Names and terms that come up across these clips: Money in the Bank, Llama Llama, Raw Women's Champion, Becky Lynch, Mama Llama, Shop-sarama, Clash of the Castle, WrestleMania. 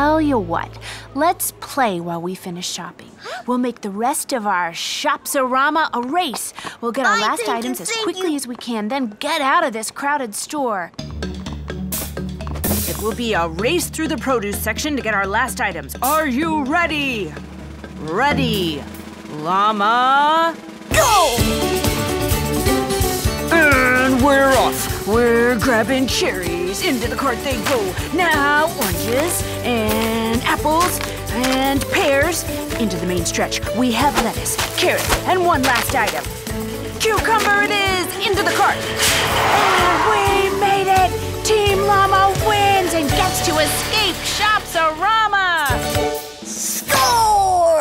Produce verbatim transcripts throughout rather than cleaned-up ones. tell you what, let's play while we finish shopping. We'll make the rest of our shop-sarama a race. We'll get our I last items as quickly as we can, then get out of this crowded store. It will be a race through the produce section to get our last items. Are you ready? Ready, llama, go! And we're off. We're grabbing cherries. Into the cart they go. Now oranges and apples and pears. Into the main stretch. We have lettuce, carrots, and one last item. Cucumber it is! Into the cart. And we made it! Team Llama wins and gets to escape Shop-sarama! Score!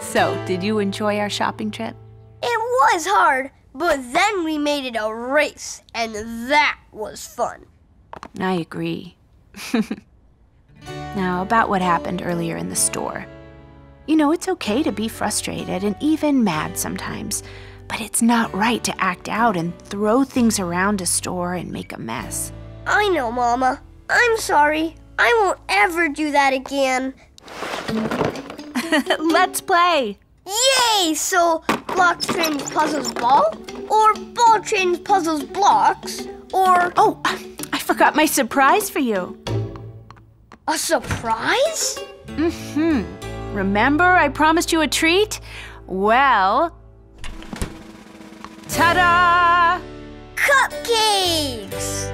So, did you enjoy our shopping trip? It was hard, but then we made it a race, and that was fun. I agree. Now, about what happened earlier in the store. You know, it's okay to be frustrated and even mad sometimes, but it's not right to act out and throw things around a store and make a mess. I know, Mama. I'm sorry. I won't ever do that again. Let's play! Yay! So, blocks trains puzzles ball, or ball trains puzzles blocks, or... Oh, I forgot my surprise for you. A surprise? Mm-hmm. Remember I promised you a treat? Well... Ta-da! Cupcakes!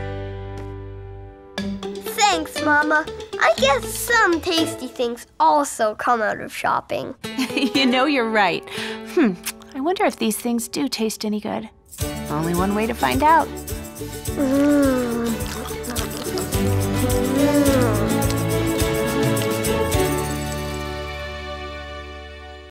Thanks, Mama. I guess some tasty things also come out of shopping. You know you're right. Hmm, I wonder if these things do taste any good. Only one way to find out. Mm.